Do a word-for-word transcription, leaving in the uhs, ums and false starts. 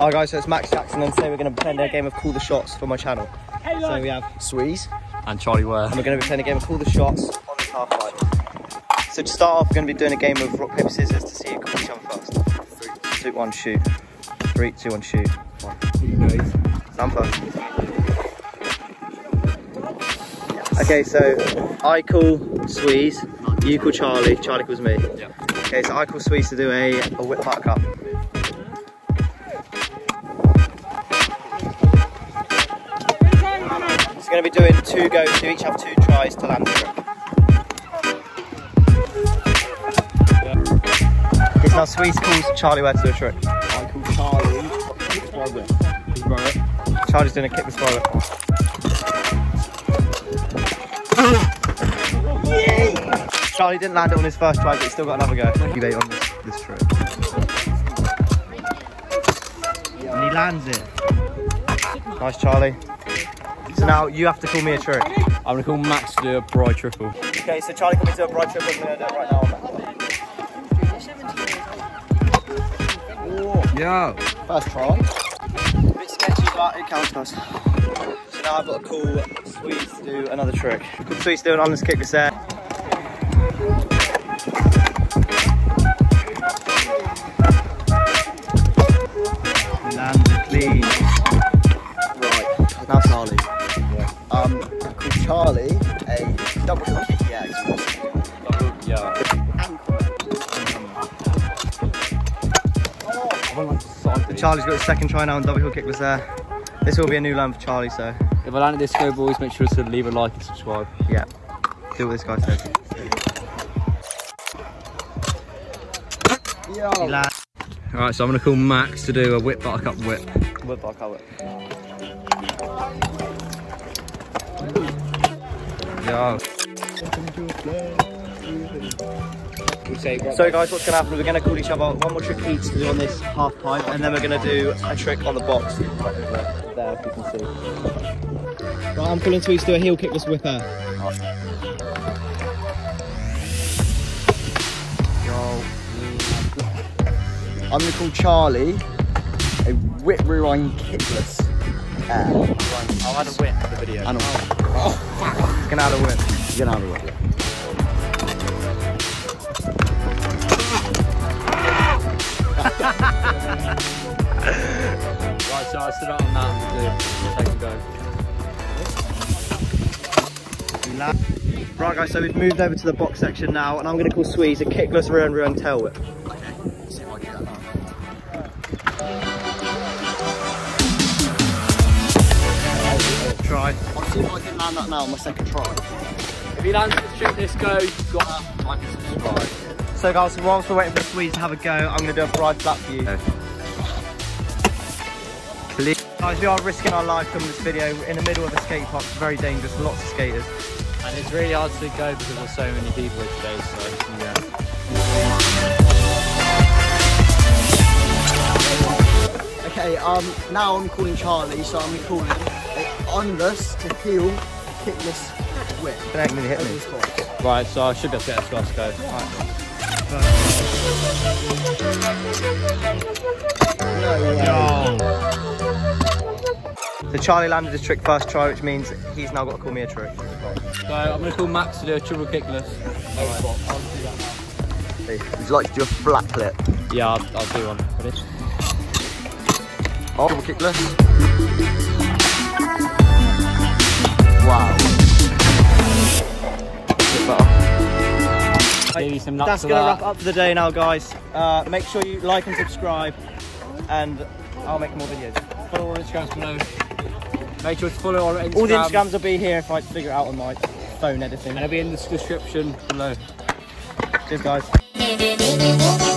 Alright guys, so it's Max Jackson and today we're going to be playing a game of Call the Shots for my channel. So we have Sweez and Charlie Ware. And we're going to be playing a game of Call the Shots on this half line. So to start off, we're going to be doing a game of rock, paper, scissors to see who can each other first. Three, two, one, shoot. Three, two, one, shoot. One. I'm first. Okay, so I call Sweez, you call Charlie, Charlie calls me. Yeah. Okay, so I call Sweez to do a, a whip back up. So we're going to be doing two goes, so each have two tries to land the trick. Okay, so now Sweez calls Charlie where to do a trick. I call Charlie. Charlie's doing a kick with spoiler. Charlie didn't land it on his first try, but he's still got another go. You bait on this, this trick. Yeah. And he lands it. Nice, Charlie. So now you have to call me a trick. I'm going to call Max to do a bride triple. Okay, so Charlie, call me to a bride triple. I'm going to do it right now. Yeah. First try. A bit sketchy, but it counts us. So now I've got to call Sweez to do another trick. Call Sweez to do an honest kick with there. Land it clean. Right, now Charlie. Yeah. Um, call Charlie a double kick. Yeah, double, yeah. And oh. Charlie's got his second try now and double heel kick was there. This will be a new learn for Charlie, so. If I landed this go, boys, make sure to leave a like and subscribe. Yeah, do what this guy says. Alright, so I'm going to call Max to do a whip buttercup whip. Whip buttercup whip. Yo. So guys, what's going to happen, we're going to call each other one more trick each to do on this half pipe, and then we're going to do a trick on the box. There, if you can see. Right, I'm calling Sweez to do a heel kick this whipper. Yo. I'm going to call Charlie a whip rewind kickless. Yeah. I'll add a whip for the video. And a whip. Oh, fuck. He's going to add a whip. He's going to add a whip. Right, so I stood up on that and do a second go. Right guys, so we've moved over to the box section now, and I'm going to call Sweez a kickless rear and rear and tail whip. Okay, let's see if I get that now. Try. I'll see if I can land that now on my second try. If he lands this trick this go, you've got to like and subscribe. So guys, so whilst we're waiting for Sweez to have a go, I'm going to do a bride flap for you. Please. Guys, we are risking our life from this video. We're in the middle of a skate park, it's very dangerous, lots of skaters. And it's really hard to go because there's so many people today, so yeah. Okay, um, now I'm calling Charlie, so I'm calling it on this to heel kickless whip. Don't really hit me. Right, so I should be able to get this last go. So Charlie landed his trick first try, which means he's now got to call me a trick. So I'm going to call Max to do a triple kickless. Alright, I'll do that now. Hey, would you like to do a flat flip? Yeah, I'll, I'll do one. Ready? Oh. Triple kickless. Wow. That's going that. to wrap up for the day now, guys. Uh, make sure you like and subscribe, and I'll make more videos. Follow all the Instagrams below. Make sure to follow our Instagram. All the Instagrams will be here if I figure it out on my phone editing. And it'll be in the description below. Cheers, guys.